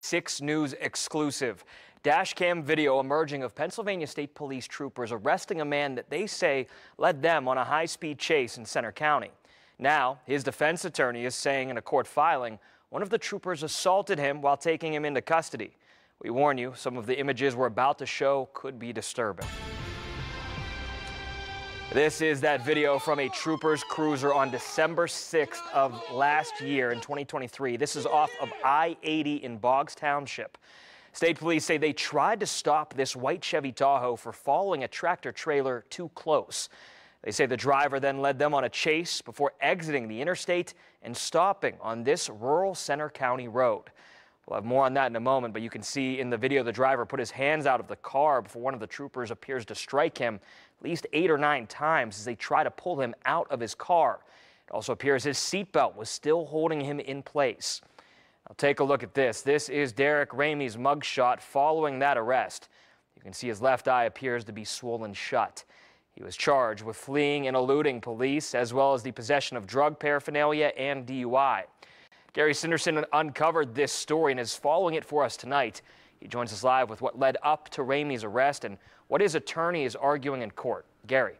6 News exclusive. Dash cam video emerging of Pennsylvania State Police troopers arresting a man that they say led them on a high-speed chase in Centre County. Now, his defense attorney is saying in a court filing, one of the troopers assaulted him while taking him into custody. We warn you, some of the images we're about to show could be disturbing. This is that video from a trooper's cruiser on December 6th of last year in 2023. This is off of I-80 in Boggs Township. State police say they tried to stop this white Chevy Tahoe for following a tractor trailer too close. They say the driver then led them on a chase before exiting the interstate and stopping on this rural Centre County road. We'll have more on that in a moment, but you can see in the video the driver put his hands out of the car before one of the troopers appears to strike him at least 8 or 9 times as they try to pull him out of his car. It also appears his seatbelt was still holding him in place. Now take a look at this. This is Derek Ramey's mugshot following that arrest. You can see his left eye appears to be swollen shut. He was charged with fleeing and eluding police, as well as the possession of drug paraphernalia and DUI. Gary Sanderson uncovered this story and is following it for us tonight. He joins us live with what led up to Ramey's arrest and what his attorney is arguing in court. Gary.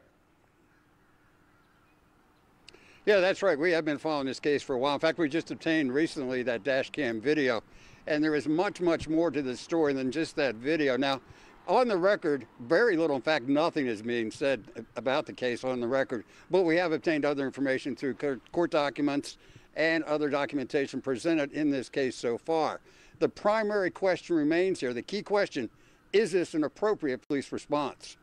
Yeah, that's right. We have been following this case for a while. In fact, we just obtained recently that dash cam video, and there is much, much more to this story than just that video. Now, on the record, very little, in fact, nothing is being said about the case on the record, but we have obtained other information through court documents and other documentation presented in this case so far. The primary question remains here, the key question, is this an appropriate police response?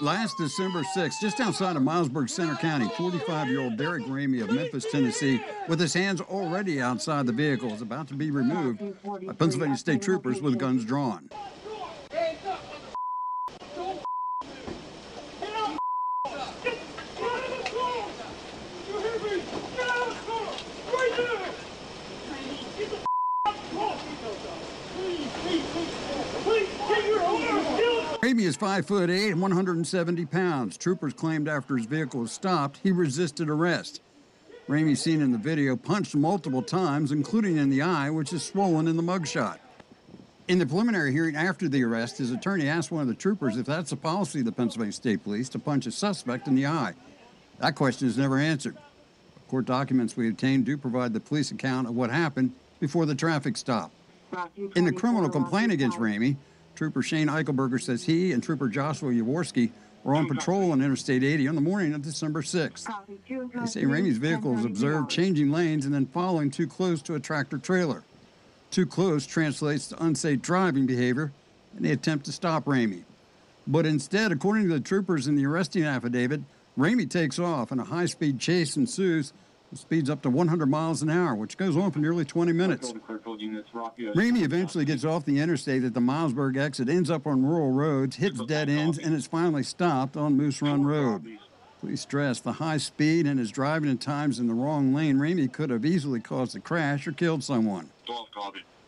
Last December 6th, just outside of Milesburg, Centre County, 45-year-old Derek Ramey of Memphis, Tennessee, with his hands already outside the vehicle, is about to be removed by Pennsylvania State troopers with guns drawn. Ramey is 5'8" and 170 pounds. Troopers claimed after his vehicle was stopped, he resisted arrest. Ramey, seen in the video, punched multiple times, including in the eye, which is swollen in the mugshot. In the preliminary hearing after the arrest, his attorney asked one of the troopers if that's the policy of the Pennsylvania State Police to punch a suspect in the eye. That question is never answered. The court documents we obtained do provide the police account of what happened before the traffic stop. In the criminal complaint against Ramey, Trooper Shane Eichelberger says he and Trooper Joshua Jaworski were on patrol on Interstate 80 on the morning of December 6th. They say Ramey's vehicle was observed changing lanes and then following too close to a tractor trailer. Too close translates to unsafe driving behavior in the attempt to stop Ramey. But instead, according to the troopers in the arresting affidavit, Ramey takes off and a high-speed chase ensues. Speeds up to 100 miles an hour, which goes on for nearly 20 minutes. Ramey eventually gets off the interstate at the Milesburg exit, ends up on rural roads, hits dead ends, and is finally stopped on Moose Run Road. Police stress the high speed and his driving at times in the wrong lane. Ramey could have easily caused a crash or killed someone.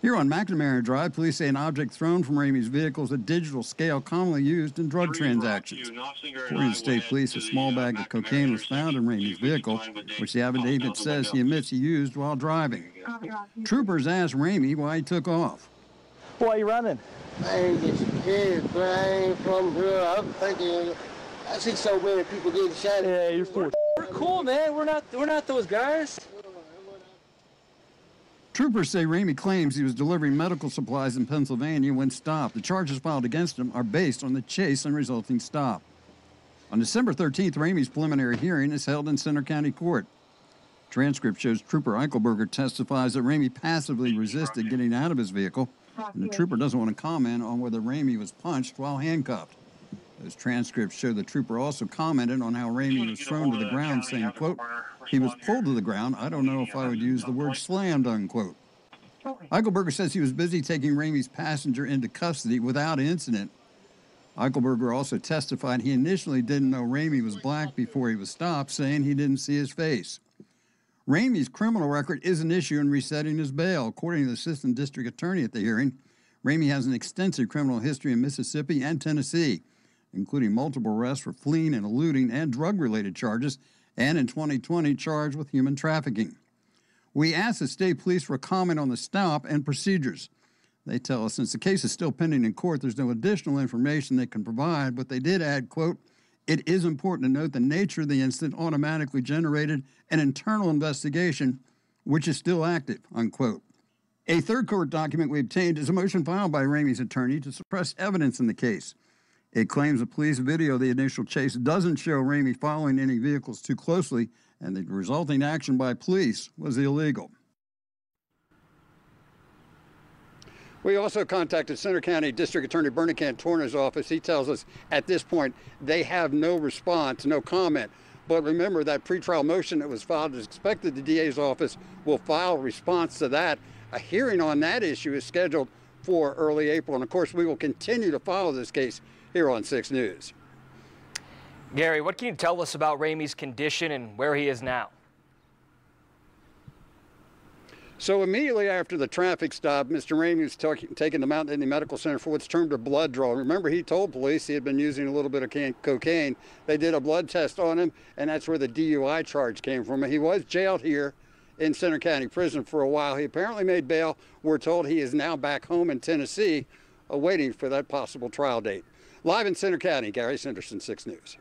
Here on McNamara Drive, police say an object thrown from Ramey's vehicle is a digital scale commonly used in drug transactions. According to state police, a small bag of cocaine was found in Ramey's vehicle, which the affidavit says he admits he used while driving. Troopers asked Ramey why he took off. Why are you running? I ain't getting kids, but I ain't from here. I'm thinking, I see so many people getting shot. Yeah, you're cool. We're cool, man. We're not those guys. Troopers say Ramey claims he was delivering medical supplies in Pennsylvania when stopped. The charges filed against him are based on the chase and resulting stop. On December 13th, Ramey's preliminary hearing is held in Centre County Court. Transcript shows Trooper Eichelberger testifies that Ramey passively resisted getting out of his vehicle, and the trooper doesn't want to comment on whether Ramey was punched while handcuffed. Those transcripts show the trooper also commented on how Ramey was thrown to the ground, saying, quote, "He was pulled to the ground. I don't know if I would use the word slammed," unquote. Eichelberger says he was busy taking Ramey's passenger into custody without incident. Eichelberger also testified he initially didn't know Ramey was black before he was stopped, saying he didn't see his face. Ramey's criminal record is an issue in resetting his bail. According to the assistant district attorney at the hearing, Ramey has an extensive criminal history in Mississippi and Tennessee, including multiple arrests for fleeing and eluding and drug-related charges, and in 2020 charged with human trafficking. We asked the state police for comment on the stop and procedures. They tell us since the case is still pending in court, there's no additional information they can provide, but they did add, quote, "It is important to note the nature of the incident automatically generated an internal investigation, which is still active," unquote. A third court document we obtained is a motion filed by Ramey's attorney to suppress evidence in the case. It claims a police video of the initial chase doesn't show Ramey following any vehicles too closely, and the resulting action by police was illegal. We also contacted Centre County District Attorney Bernie Cantorna's office. He tells us at this point they have no response, no comment. But remember that pretrial motion that was filed is expected. The DA's office will file a response to that. A hearing on that issue is scheduled for early April. And of course, we will continue to follow this case here on 6 News. Gary, what can you tell us about Ramey's condition and where he is now? So immediately after the traffic stop, Mr. Ramey was taken to Mountain View Medical Center for what's termed a blood draw. Remember, he told police he had been using a little bit of cocaine. They did a blood test on him, and that's where the DUI charge came from. He was jailed here in Centre County Prison for a while. He apparently made bail. We're told he is now back home in Tennessee, awaiting for that possible trial date. Live in Centre County, Gary Sanderson, 6 News.